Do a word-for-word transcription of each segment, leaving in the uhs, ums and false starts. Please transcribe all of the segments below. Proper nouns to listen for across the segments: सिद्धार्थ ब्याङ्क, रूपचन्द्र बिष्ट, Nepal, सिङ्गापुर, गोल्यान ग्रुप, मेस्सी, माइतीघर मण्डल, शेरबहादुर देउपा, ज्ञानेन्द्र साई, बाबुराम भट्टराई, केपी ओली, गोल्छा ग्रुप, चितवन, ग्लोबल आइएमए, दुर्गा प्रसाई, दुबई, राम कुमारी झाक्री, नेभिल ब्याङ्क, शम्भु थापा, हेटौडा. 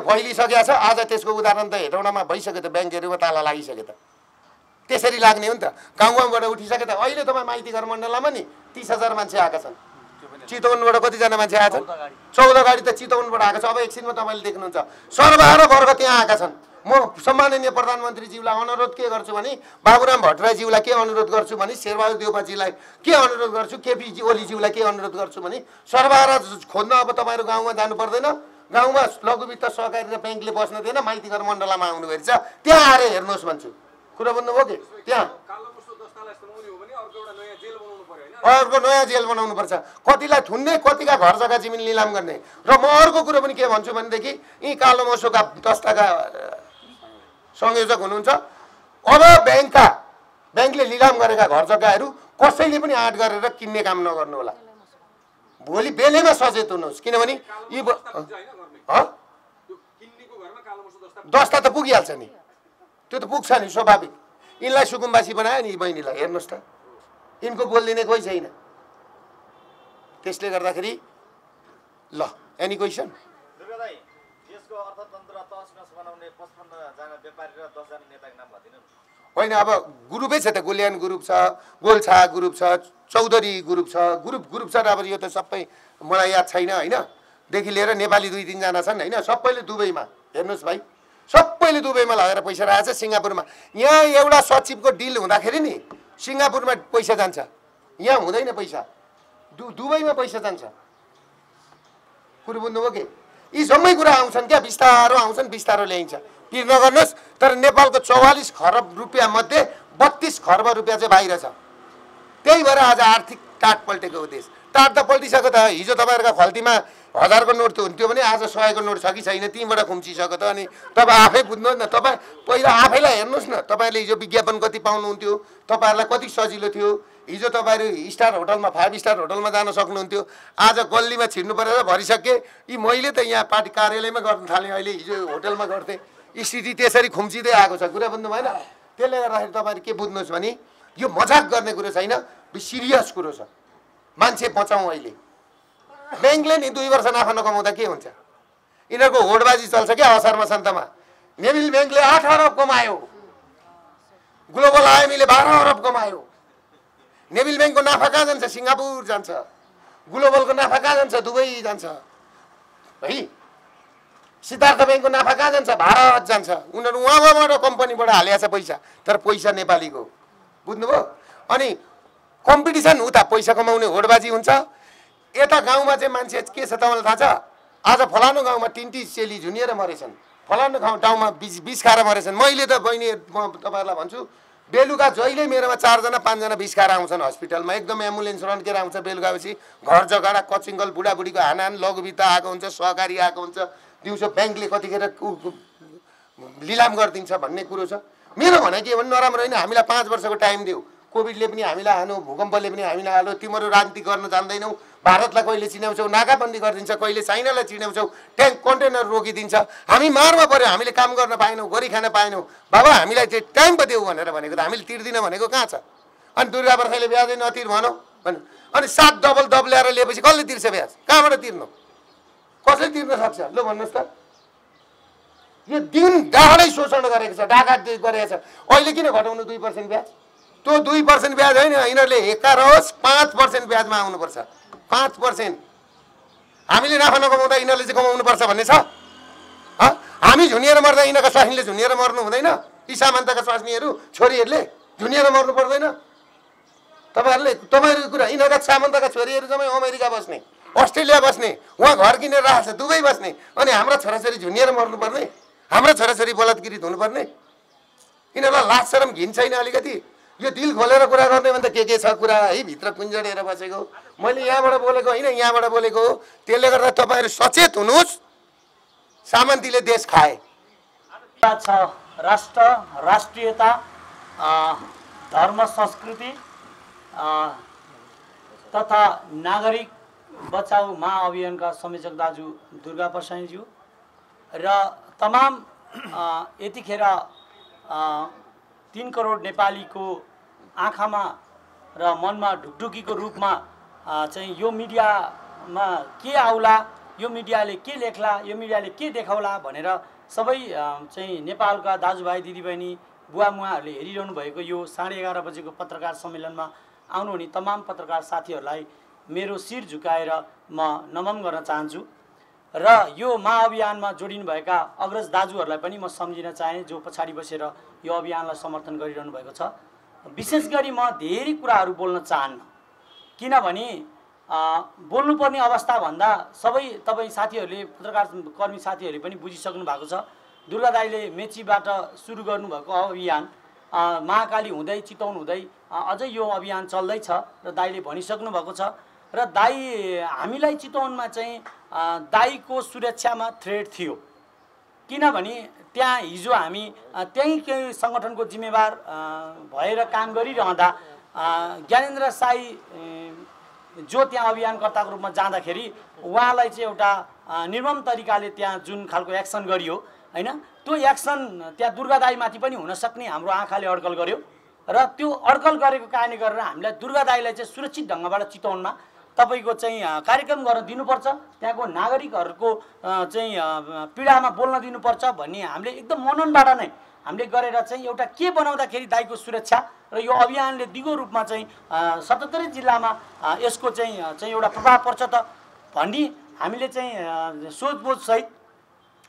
किन फैलिसकेको छ। आज त्यसको उदाहरण त हेटौडामा भइसक्यो त, ब्याङ्कहरुमा ताला लागिसक्यो त, त्यसरी लाग्ने हो नि त। गाउँ गाउँबाट उठिसके त अहिले तपाईँ माइती घर मण्डलमा नि तीस हजार मान्छे आएका छन्। चितवनबाट कतिजना मान्छे आएका छन्? चौध गाडी त चितवनबाट आएको छ। अब एकछिनमा तपाईँले देख्नुहुन्छ सर्वहारा वर्ग त्यहाँ आएका छन्। म सम्माननीय प्रधानमन्त्रीज्यूलाई अनुरोध के गर्छु भने, बाबुराम भट्टराईज्यूलाई के अनुरोध गर्छु भने, शेरबहादुर देउपाजीलाई के अनुरोध गर्छु, केपी ओलीज्यूलाई के अनुरोध गर्छु भने, सर्वहारा खोज्न अब तपाईँहरू गाउँमा जानु पर्दैन। गाउँमा लघुवित्त सहकारी र ब्याङ्कले बस्न दिएन, माइतीघर मण्डलामा आउनु भएछ, त्यहाँ आएर हेर्नुहोस् भन्छु। कुरा बुझ्नुभयो कि? त्यहाँ अर्को नयाँ जेल बनाउनु पर्छ, कतिलाई थुन्ने, कतिका घर जग्गा जमिन निलाम गर्ने। र म अर्को कुरो पनि के भन्छु भनेदेखि, यी कालो मसोका दस्ताका संयोजक हुनुहुन्छ, अब ब्याङ्कका ब्याङ्कले निलाम गरेका घर जग्गाहरू कसैले पनि आँट गरेर किन्ने काम नगर्नु होला। भोलि बेलैमा सचेत हुनुहोस्, किनभने यी दस्ता त पुगिहाल्छ नि, त्यो त पुग्छ नि, स्वाभाविक। यिनलाई सुकुम्बासी बनायो नि बहिनीलाई, हेर्नुहोस् त, यिनको बोलिदिने कोही छैन। त्यसले गर्दाखेरि ल, एनी क्वेसन? होइन, अब ग्रुपै छ त, गोल्यान ग्रुप छ, गोल्छा ग्रुप छ, चौधरी ग्रुप छ, ग्रुप ग्रुप छ। अब यो त सबै मलाई याद छैन होइन, देखि लिएर नेपाली दुई तिनजना छन् होइन, सबैले दुबईमा, हेर्नुहोस् भाइ, सबैले दुबईमा लगेर पैसा राखेको छ। सिङ्गापुरमा यहाँ एउटा सचिवको डिल हुँदाखेरि नि सिङ्गापुरमा पैसा जान्छ, यहाँ हुँदैन पैसा, दु दुबईमा पैसा जान्छ। कुरो बुझ्नुभयो कि? यी जम्मै कुरा आउँछन् क्या, बिस्तारो आउँछन्, बिस्तारो ल्याइन्छ, पिर नगर्नुहोस्। तर नेपालको चौवालिस खरब रुपियाँ मध्ये बत्तीस खरब रुपियाँ चाहिँ बाहिर छ। त्यही भएर आज आर्थिक टाट पल्टेको हो देश। टाट त पल्टिसक्यो त, हिजो तपाईँहरूका खल्तीमा हजारको नोट त हुन्थ्यो भने आज सयको नोट छ कि छैन, तीबाट खुम्चिसक्यो त। अनि तपाईँ आफै बुझ्नुहोस् न, तपाईँ पहिला आफैलाई हेर्नुहोस् न। तपाईँले हिजो विज्ञापन कति पाउनुहुन्थ्यो, तपाईँहरूलाई कति सजिलो थियो। हिजो तपाईँहरू स्टार होटलमा, फाइभ स्टार होटलमा जान सक्नुहुन्थ्यो, आज गल्लीमा छिर्नु परेर भरिसके। यी मैले त यहाँ पार्टी कार्यालयमा गर्न थालेँ, अहिले हिजो होटलमा गर्थेँ। स्थिति त्यसरी खुम्चिँदै आएको छ। कुरा बुझ्नु भएन? त्यसले गर्दाखेरि तपाईँहरू के बुझ्नुहोस् भने, यो मजाक गर्ने कुरो छैन, सिरियस कुरो छ। मान्छे बचाउँ। अहिले ब्याङ्कले नि दुई वर्ष नाफा नकमाउँदा के हुन्छ? यिनीहरूको होडबाजी चल्छ क्या असारमा सन्तमा। नेभिल ब्याङ्कले आठ अरब कमायो, ग्लोबल आइएमएले बाह्र अरब कमायो। नेभिल ब्याङ्कको नाफा कहाँ जान्छ? सिङ्गापुर जान्छ। ग्लोबलको नाफा कहाँ जान्छ? दुबई जान्छ है। सिद्धार्थ ब्याङ्कको नाफा कहाँ जान्छ? भारत जान्छ। उनीहरू उहाँबाट कम्पनीबाट हालेको छ पैसा, तर पैसा नेपालीको। बुझ्नुभयो? अनि कम्पिटिसन, उता पैसा कमाउने होडबाजी हुन्छ, यता गाउँमा चाहिँ मान्छे के छ तपाईँलाई थाहा छ? आज फलानु गाउँमा तिनटी चेली झुनिएर मरेछन्, फलानु गाउँ ठाउँमा बिस बिस खाएर मरेछन्। मैले त बहिनी म तपाईँहरूलाई भन्छु, बेलुका जहिले मेरोमा चारजना पाँचजना बिस खाएर आउँछन् हस्पिटलमा, एकदम एम्बुलेन्स रन्केर आउँछ। बेलुका पछि घर जगडा कचिङ्गल, बुढाबुढीको हानाहान, लघुवित्त आएको हुन्छ, सहकारी आएको हुन्छ, दिउँसो ब्याङ्कले कतिखेर लिलाम गरिदिन्छ भन्ने कुरो छ। मेरो भनाइ के भन्नु, नराम्रो होइन। हामीलाई पाँच वर्षको टाइम दियो, कोभिडले पनि हामीलाई हानो, भूकम्पले पनि हामीलाई हालो। तिमीहरू राजनीति गर्न जान्दैनौ, भारतलाई कहिले चिनाउँछौ, नाकाबन्दी गरिदिन्छ, कहिले चाइनालाई चिनाउँछौ, ट्याङ्क कन्टेनर रोकिदिन्छ। हामी मारमा पऱ्यो, हामीले काम गर्न पाएनौँ, गरी खान पाएनौँ। बाबा हामीलाई चाहिँ टाइममा देऊ भनेर भनेको त हामीले तिर्दिन भनेको कहाँ छ? अनि दुर्गा प्रसाईले ब्याजै नतिर भनौँ भन्नु, अनि सात डबल डब ल्याएर लिएपछि कसले तिर्छ ब्याज? कहाँबाट तिर्नु? कसले तिर्न सक्छ? ल भन्नुहोस् त। यो दिन गाडै शोषण गरेको छ, डाकात गरेको छ। अहिले किन घटाउनु दुई पर्सेन्ट ब्याज? त्यो दुई पर्सेन्ट ब्याज होइन, यिनीहरूले हेक्का रहोस्, पाँच पर्सेन्ट ब्याजमा आउनुपर्छ। पाँच पर्सेन्ट हामीले नाफा नकमाउँदा यिनीहरूले चाहिँ कमाउनुपर्छ भन्ने छ। हामी झुनिएर मर्दा यिनीहरूको स्वास्नीले झुनिएर मर्नु हुँदैन? यी सामान्तका स्वास्नीहरू छोरीहरूले झुनिएर मर्नु पर्दैन? तपाईँहरूले तपाईँहरूको कुरा, यिनीहरूका सामान्तका छोरीहरू जम्मै अमेरिका बस्ने, अस्ट्रेलिया बस्ने, उहाँ घर किनेर राखेको छ, दुबई बस्ने, अनि हाम्रा छोराछोरी झुनिएर मर्नुपर्ने? हाम्रा छोराछोरी बलात्कृत हुनुपर्ने? यिनीहरूलाई लाज शरम घिन छैन अलिकति? यो दिल खोलेर कुरा गर्ने भने त के के छ कुरा है, भित्र कुञ्जडेर बसेको। मैले यहाँबाट बोलेको होइन, यहाँबाट बोलेको हो। त्यसले गर्दा तपाईँहरू सचेत हुनुहोस्। सामन्तीले देश खाए। राष्ट्र, राष्ट्रियता, धर्म, संस्कृति तथा नागरिक बचाउ महाअभियानका संयोजक दाजु दुर्गा प्रसाईज्यू र तमाम यतिखेर तीन करोड नेपालीको आँखामा र मनमा ढुकढुकीको रूपमा चाहिँ यो मिडियामा के आउला यो मिडियाले के लेख्ला, यो मिडियाले के देखाउला भनेर सबै चाहिँ नेपालका दाजुभाइ दिदीबहिनी बुवा मुवाहरूले हेरिरहनु भएको यो साढे एघार बजेको पत्रकार सम्मेलनमा आउनुहुने तमाम पत्रकार साथीहरूलाई मेरो शिर झुकाएर म नमन गर्न चाहन्छु र यो महाअभियानमा जोडिनुभएका अग्रज दाजुहरूलाई पनि म सम्झिन चाहे जो पछाडि बसेर यो अभियानलाई समर्थन गरिरहनु भएको छ। विशेष गरी म धेरै कुराहरू बोल्न चाहन्न, किनभने बोल्नुपर्ने अवस्थाभन्दा सबै तपाईँ साथीहरूले पत्रकार कर्मी साथीहरूले पनि बुझिसक्नु भएको छ। दुर्गा दाईले मेचीबाट सुरु गर्नुभएको अभियान महाकाली हुँदै चितवन हुँदै अझै यो अभियान चल्दैछ र दाईले भनिसक्नु भएको छ र दाई हामीलाई चितवनमा चाहिँ दाईको सुरक्षामा थ्रेट थियो, किनभने त्यहाँ हिजो हामी त्यहीँ केही सङ्गठनको जिम्मेवार भएर काम गरिरहँदा ज्ञानेन्द्र साई जो त्यहाँ अभियानकर्ताको रूपमा जाँदाखेरि उहाँलाई चाहिँ एउटा निर्मम तरिकाले त्यहाँ जुन खालको एक्सन गरियो हैन, त्यो एक्सन त्यहाँ दुर्गा दाईमाथि पनि हुन सक्ने हाम्रो आँखाले अड्कल गर्यो र त्यो अड्कल गरेको कारणले गरेर हामीलाई दुर्गा दाईलाई चाहिँ सुरक्षित ढङ्गबाट चितवनमा तपाईको चाहिँ कार्यक्रम गर्न दिनुपर्छ, त्यहाँको नागरिकहरूको चाहिँ पीडामा बोल्न दिनुपर्छ भन्ने हामीले एकदम मननबाट नै हामीले गरेर चाहिँ एउटा के बनाउँदाखेरि दाईको सुरक्षा र यो अभियानले दिगो रूपमा चाहिँ सतहत्तरी जिल्लामा यसको चाहिँ चाहिँ एउटा प्रभाव पर्छ त भन्ने हामीले चाहिँ सोचबोधसहित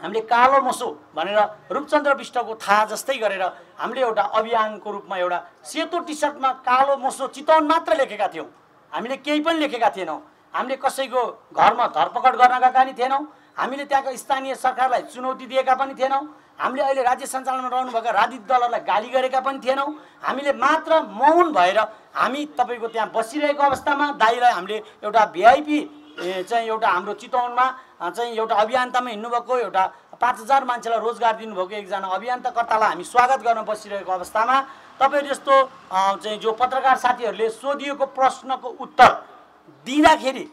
हामीले कालो मोसो भनेर रूपचन्द्र बिष्टको थाहा जस्तै गरेर हामीले एउटा अभियानको रूपमा एउटा सेतो टी सर्टमा कालो मोसो चितवन मात्र लेखेका थियौँ, हामीले केही पनि लेखेका थिएनौँ, हामीले कसैको घरमा धरपकड गर्न गएका नि थिएनौँ, हामीले त्यहाँको स्थानीय सरकारलाई चुनौती दिएका पनि थिएनौँ, हामीले अहिले राज्य सञ्चालनमा रहनुभएका राजनीतिक दलहरूलाई गाली गरेका पनि थिएनौँ, हामीले मात्र मौन भएर हामी तपाईँको त्यहाँ बसिरहेको अवस्थामा दाईलाई हामीले एउटा भिआइपी चाहिँ एउटा हाम्रो चितवनमा चाहिँ एउटा अभियन्तामा हिँड्नुभएको एउटा पाँच हजार मान्छेलाई रोजगार दिनुभएको एकजना अभियन्ताकर्तालाई हामी स्वागत गर्न बसिरहेको अवस्थामा तपाईँहरू जस्तो चाहिँ जो पत्रकार साथीहरूले सोधिएको प्रश्नको उत्तर दिँदाखेरि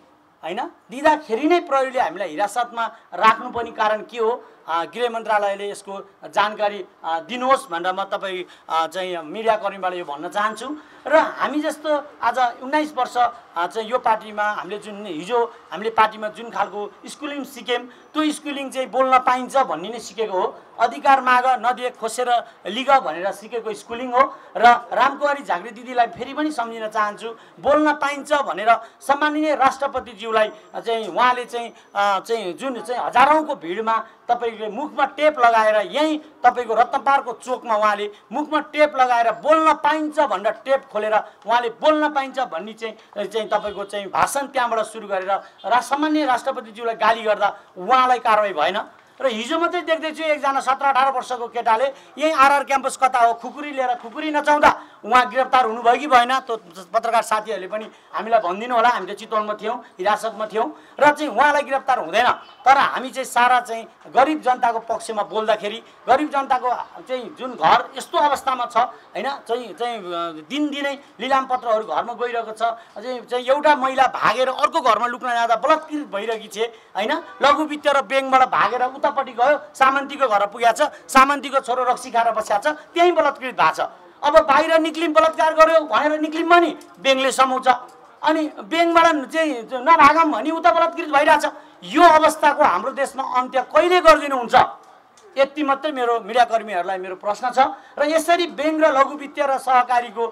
हैन दिँदाखेरि नै प्रहरीले हामीलाई हिरासतमा राख्नुपर्ने कारण के हो, गृह मन्त्रालयले यसको जानकारी दिनुहोस् भनेर म तपाईँ चाहिँ मिडियाकर्मीबाट यो भन्न चाहन्छु। र हामी जस्तो आज उन्नाइस वर्ष चाहिँ यो पार्टीमा हामीले जुन हिजो हामीले पार्टीमा जुन खालको स्कुलिङ सिक्यौँ त्यो स्कुलिङ चाहिँ बोल्न पाइन्छ भन्ने नै सिकेको हो, अधिकार माग नदिए खोसेर लिग भनेर सिकेको स्कुलिङ हो। र राम कुमारी झाक्री दिदीलाई फेरि पनि सम्झिन चाहन्छु, बोल्न पाइन्छ भनेर सम्माननीय राष्ट्रपतिज्यूलाई चाहिँ उहाँले चाहिँ चाहिँ जुन चाहिँ हजारौँको भिडमा तपाईँले मुखमा टेप लगाएर यहीँ तपाईँको रत्नपारको चोकमा उहाँले मुखमा टेप लगाएर बोल्न पाइन्छ भनेर टेप खोलेर उहाँले बोल्न पाइन्छ भन्ने चाहिँ चाहिँ तपाईँको चाहिँ भाषण त्यहाँबाट सुरु गरेर रा सामान्य राष्ट्रपतिज्यूलाई गाली गर्दा उहाँलाई कारवाही भएन। र हिजो मात्रै देख्दैछु एकजना सत्र अठार वर्षको केटाले यहीँ आरआर क्याम्पस कता हो खुकुरी लिएर खुकुरी नचाउँदा उहाँ गिरफ्तार हुनुभयो कि भएन त्यो पत्रकार साथीहरूले पनि हामीलाई भनिदिनु होला, हामीले चितवनमा थियौँ हिरासतमा थियौँ र चाहिँ उहाँलाई गिरफ्तार हुँदैन, तर हामी चाहिँ सारा चाहिँ गरिब जनताको पक्षमा बोल्दाखेरि गरिब जनताको चाहिँ जुन घर यस्तो अवस्थामा छ होइन चाहिँ चाहिँ दिनदिनै लिलामपत्रहरू घरमा गइरहेको छ, चाहिँ एउटा महिला भागेर अर्को घरमा लुक्न जाँदा बलात्कृत भइरहेकी थिए होइन, लघु वित्त र ब्याङ्कबाट भागेर उतापट्टि गयो सामन्तीको घर पुगेको छ, सामन्तीको छोरो रक्सी खाएर बसेको छ त्यहीँ बलात्कृत भएको छ, अब बाहिर निक्लिम बलात्कार गर्यो भनेर निक्लिम भने ब्याङ्कले समाउँछ अनि ब्याङ्कबाट चाहिँ नभागौँ भने उता बलात्कृत भइरहेछ। यो अवस्थाको हाम्रो देशमा अन्त्य कहिले गरिदिनुहुन्छ, यति मात्रै मेरो मिडियाकर्मीहरूलाई मेरो प्रश्न छ। र यसरी ब्याङ्क र लघु वित्त र सहकारीको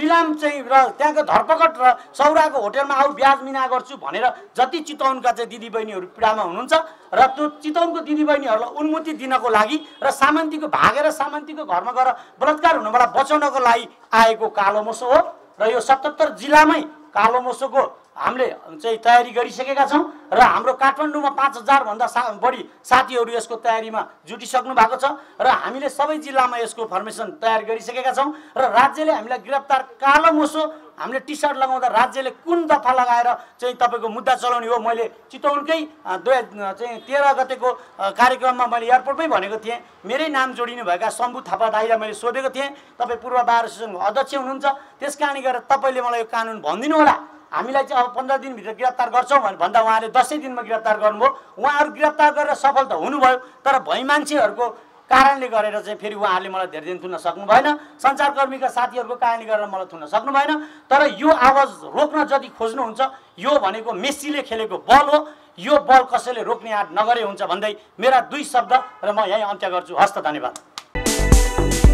लिलाम चाहिँ र त्यहाँको धरपकड र सौराको होटेलमा आऊ ब्याज मिना गर्छु भनेर जति चितवनका चाहिँ दिदीबहिनीहरू पीडामा हुनुहुन्छ र त्यो चितवनको दिदीबहिनीहरूलाई उन्मुक्ति दिनको लागि र सामन्तीको भागेर सामन्तीको घरमा गएर बलात्कार हुनबाट बचाउनको लागि आएको कालो मोसो हो र यो सतहत्तर जिल्लामै कालो मोसोको हामीले चाहिँ तयारी गरिसकेका छौँ र हाम्रो काठमाडौँमा पाँच हजारभन्दा सा बढी साथीहरू यसको तयारीमा जुटिसक्नु भएको छ र हामीले सबै जिल्लामा यसको फर्मेसन तयार गरिसकेका छौँ र राज्यले हामीलाई गिरफ्तार कालो मोसो हामीले टी सर्ट लगाउँदा राज्यले कुन दफा लगाएर चाहिँ तपाईँको मुद्दा चलाउने हो, मैले चितवनकै दुई चाहिँ तेह्र गतेको कार्यक्रममा मैले एयरपोर्टमै भनेको थिएँ। मेरै नाम जोडिनुभएका शम्भु थापा दाईलाई मैले सोधेको थिएँ, तपाईँ पूर्व बार एसोसिएसनको अध्यक्ष हुनुहुन्छ, त्यस कारणले गर्दा तपाईँले मलाई यो कानुन भनिदिनु होला, हामीलाई चाहिँ अब पन्ध्र दिनभित्र गिरफ्तार गर्छौँ भने भन्दा उहाँले दसैँ दिनमा गिरफ्तार गर्नुभयो। उहाँहरू गिरफ्तार गरेर सफल त हुनुभयो, तर भई मान्छेहरूको कारणले गरेर चाहिँ फेरि उहाँहरूले मलाई धेरै दिन थुन्न सक्नु भएन, सञ्चारकर्मीका साथीहरूको कारणले गरेर मलाई थुन्न सक्नु भएन। तर यो आवाज रोक्न जति खोज्नुहुन्छ यो भनेको मेस्सीले खेलेको बल हो, यो बल कसैले रोक्ने आँट नगरे हुन्छ भन्दै मेरा दुई शब्द र म यही अन्त्य गर्छु। हस्त धन्यवाद।